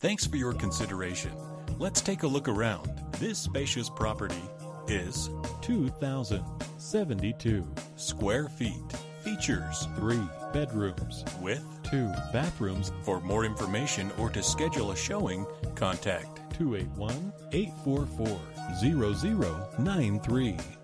Thanks for your consideration. Let's take a look around. This spacious property is 2,072 square feet. Features 3 bedrooms with 2 bathrooms. For more information or to schedule a showing, contact 281-844-0093.